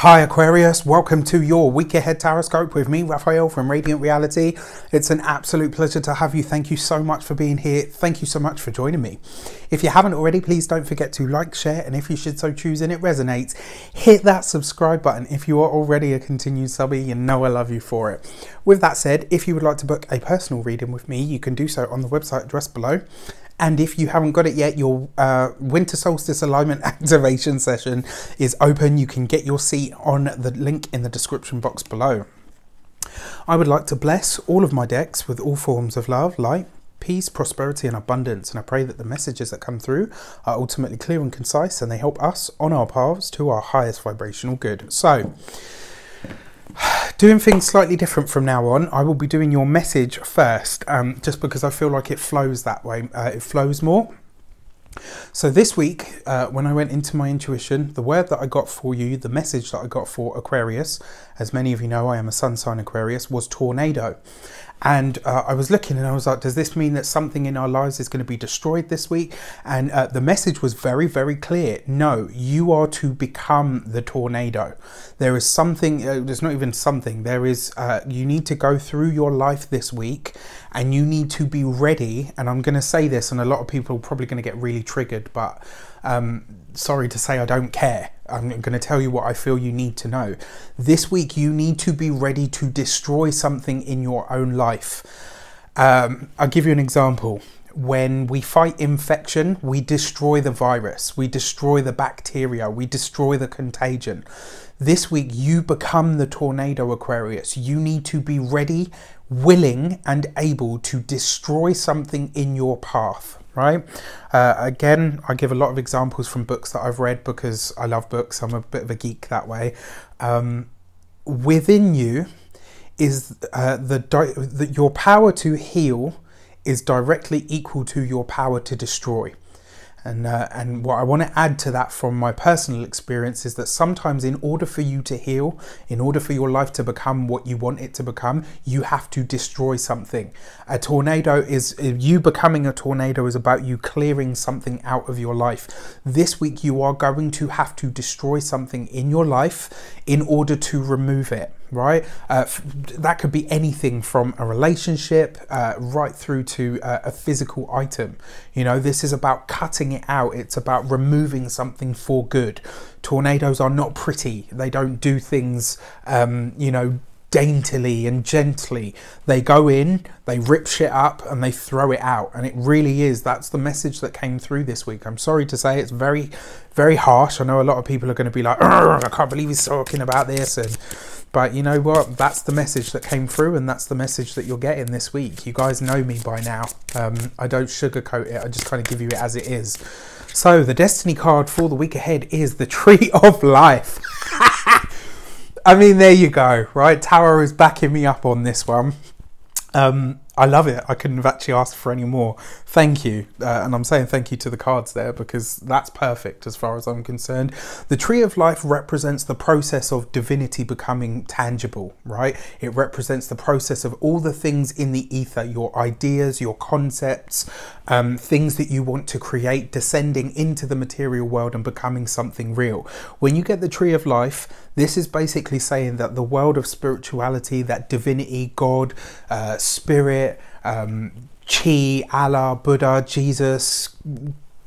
Hi Aquarius, welcome to your Week Ahead Taroscope with me, Raphael from Radiant Reality. It's an absolute pleasure to have you. Thank you so much for being here. Thank you so much for joining me. If you haven't already, please don't forget to like, share, and if you should so choose and it resonates, hit that subscribe button. If you are already a continued subby, you know I love you for it. With that said, if you would like to book a personal reading with me, you can do so on the website address below. And if you haven't got it yet, your Winter Solstice Alignment Activation Session is open. You can get your seat on the link in the description box below. I would like to bless all of my decks with all forms of love, light, peace, prosperity and abundance. And I pray that the messages that come through are ultimately clear and concise and they help us on our paths to our highest vibrational good. So, doing things slightly different from now on, I will be doing your message first, just because I feel like it flows that way, it flows more. So this week, when I went into my intuition, the word that I got for you, the message that I got for Aquarius, as many of you know, I am a sun sign Aquarius, was tornado. And I was looking and I was like, does this mean that something in our lives is going to be destroyed this week? And the message was very, very clear. No, you are to become the tornado. There is something, there's not even something, there is, you need to go through your life this week and you need to be ready. And I'm going to say this and a lot of people are probably going to get really triggered, but sorry to say, I don't care. I'm going to tell you what I feel you need to know. This week, you need to be ready to destroy something in your own life. I'll give you an example. When we fight infection, we destroy the virus, we destroy the bacteria, we destroy the contagion. This week, you become the tornado, Aquarius. You need to be ready, willing, and able to destroy something in your path. Right? Again, I give a lot of examples from books that I've read because I love books. I'm a bit of a geek that way. Within you is your power to heal is directly equal to your power to destroy. And what I want to add to that from my personal experience is that sometimes in order for you to heal, in order for your life to become what you want it to become, you have to destroy something. A tornado is, you becoming a tornado is about you clearing something out of your life. This week you are going to have to destroy something in your life in order to remove it. Right? That could be anything from a relationship right through to a physical item. You know, this is about cutting it out. It's about removing something for good. Tornadoes are not pretty. They don't do things, you know, daintily and gently. They go in, they rip shit up and they throw it out. And it really is, that's the message that came through this week. I'm sorry to say it's very, very harsh. I know a lot of people are going to be like, I can't believe he's talking about this. But you know what, that's the message that came through and that's the message that you're getting this week. You guys know me by now. I don't sugarcoat it, I just kind of give you it as it is. So the destiny card for the week ahead is the Tree of Life. I mean, there you go, right? Tarot is backing me up on this one. I love it. I couldn't have actually asked for any more. Thank you. And I'm saying thank you to the cards there because that's perfect as far as I'm concerned. The Tree of Life represents the process of divinity becoming tangible, right? It represents the process of all the things in the ether, your ideas, your concepts, things that you want to create, descending into the material world and becoming something real. When you get the Tree of Life, this is basically saying that the world of spirituality, that divinity, God, spirit, Chi, Allah, Buddha, Jesus,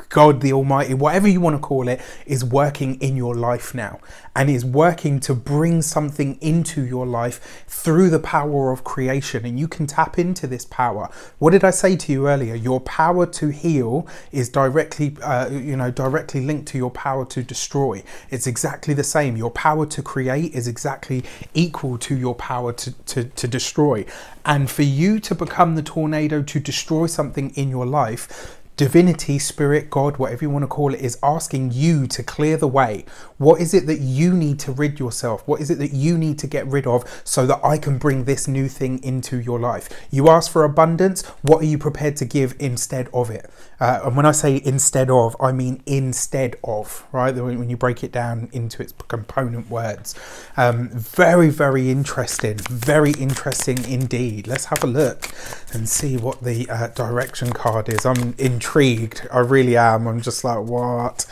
God the Almighty, whatever you want to call it, is working in your life now and is working to bring something into your life through the power of creation. And you can tap into this power. What did I say to you earlier? Your power to heal is directly, you know, directly linked to your power to destroy. It's exactly the same. Your power to create is exactly equal to your power to destroy. And for you to become the tornado to destroy something in your life, divinity, spirit, God, whatever you want to call it, is asking you to clear the way. What is it that you need to rid yourself? What is it that you need to get rid of so that I can bring this new thing into your life? You ask for abundance. What are you prepared to give instead of it? And when I say instead of, I mean instead of, right? When you break it down into its component words. Very, very interesting. Very interesting indeed. Let's have a look and see what the direction card is. I'm intrigued. I really am. I'm just like, what?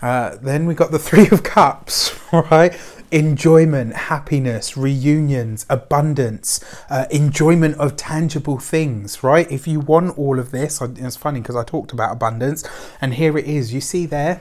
Then we got the Three of Cups, right? Enjoyment, happiness, reunions, abundance, enjoyment of tangible things, right? If you want all of this, it's funny because I talked about abundance, and here it is. You see there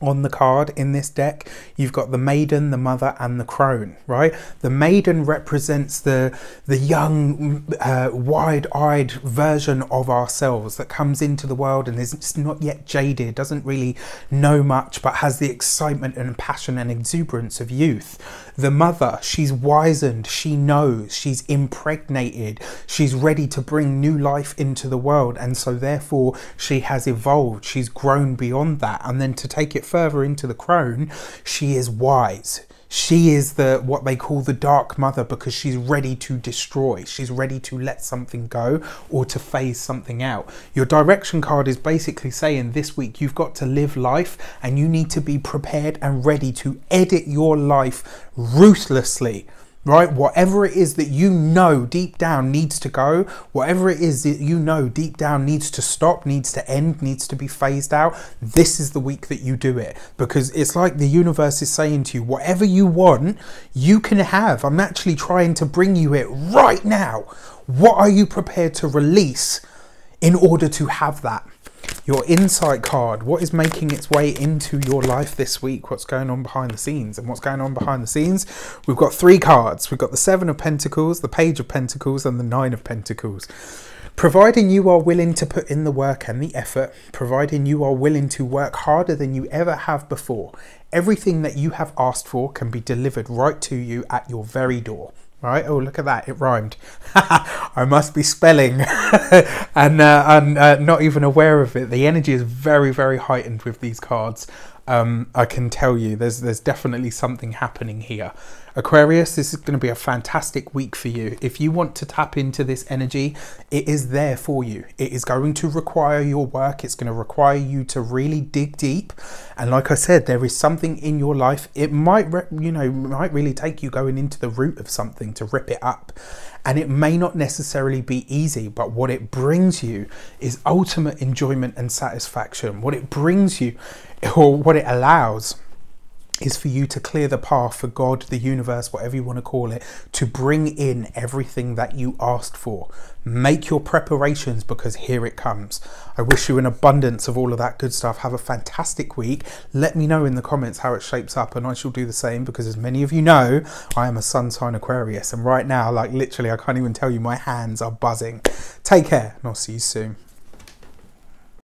on the card in this deck, you've got the Maiden, the Mother, and the Crone, right? The Maiden represents the young, wide-eyed version of ourselves that comes into the world and is not yet jaded, doesn't really know much, but has the excitement and passion and exuberance of youth. The Mother, she's wizened, she knows, she's impregnated, she's ready to bring new life into the world, and so therefore she has evolved, she's grown beyond that. And then to take it further into the Crone, she is wise. She is what they call the Dark Mother, because she's ready to destroy. She's ready to let something go or to phase something out. Your direction card is basically saying this week you've got to live life, and you need to be prepared and ready to edit your life ruthlessly. Right? Whatever it is that you know deep down needs to go, whatever it is that you know deep down needs to stop, needs to end, needs to be phased out, this is the week that you do it. Because it's like the universe is saying to you, whatever you want, you can have. I'm actually trying to bring you it right now. What are you prepared to release in order to have that? Your insight card, what is making its way into your life this week? What's going on behind the scenes? And what's going on behind the scenes? We've got three cards. We've got the Seven of Pentacles, the Page of Pentacles, and the Nine of Pentacles. Providing you are willing to put in the work and the effort, providing you are willing to work harder than you ever have before, everything that you have asked for can be delivered right to you at your very door. Right? Oh, look at that. It rhymed. I must be spelling and I'm not even aware of it. The energy is very, very heightened with these cards. I can tell you there's definitely something happening here. Aquarius, this is going to be a fantastic week for you. If you want to tap into this energy, it is there for you. It is going to require your work. It's going to require you to really dig deep. And like I said, there is something in your life. It might really take you going into the root of something to rip it up. And it may not necessarily be easy, but what it brings you is ultimate enjoyment and satisfaction. What it brings you, or what it allows, is for you to clear the path for God, the universe, whatever you want to call it, to bring in everything that you asked for. Make your preparations, because here it comes. I wish you an abundance of all of that good stuff. Have a fantastic week. Let me know in the comments how it shapes up, and I shall do the same, because as many of you know, I am a sun sign Aquarius, and right now, like literally, I can't even tell you, my hands are buzzing. Take care, and I'll see you soon.